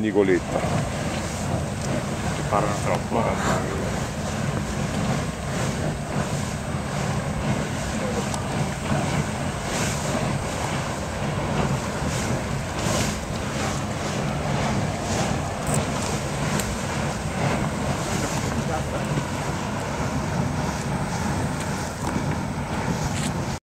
Nicoletta. Parlano troppo.